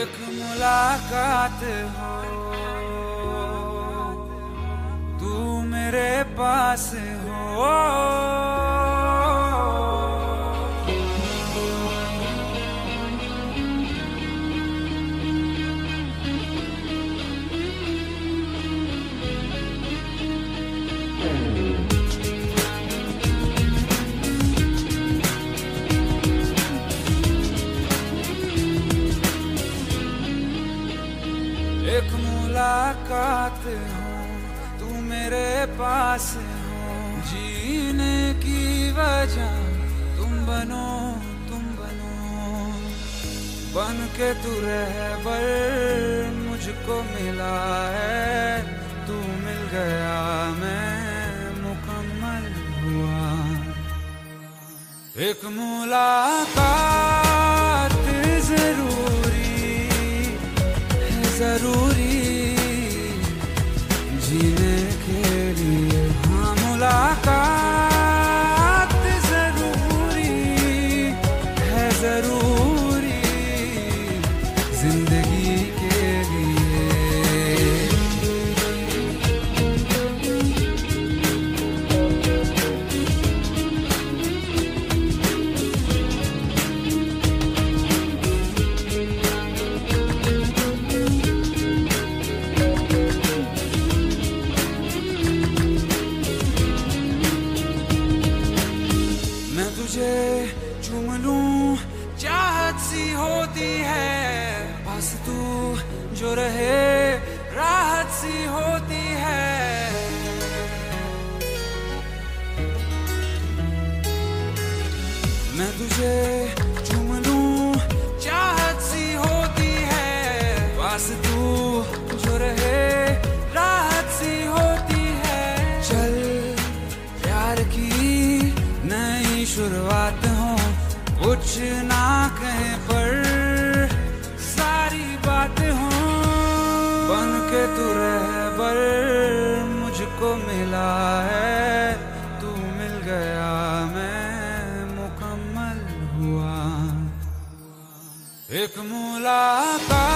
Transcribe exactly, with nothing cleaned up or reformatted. एक मुलाकात हो, तू मेरे पास हो। एक मुलाकात हो, तू मेरे पास हो। जीने की वजह तुम बनो, तुम बनो, बन के तू रहबर मुझको मिला है। तू मिल गया, मैं मुकम्मल हुआ। एक मुलाकात जरूरी है, जरूरी जीने के लिए। हाँ, मुलाकात जरूरी है, जरूरी जिंदगी के लिए। चुम लूं, चाहत सी होती है, बस तू जो रहे राहत सी होती है। मैं तुझे चुम लूं, चाहत सी होती है, बस तू जो रहे राहत सी होती है। चल प्यार की नई शुरुआत हो, कुछ ना कहे पर सारी बात हो। बन के तू रहबर मुझको मिला है, तू मिल गया, मैं मुकम्मल हुआ। एक मुलाकात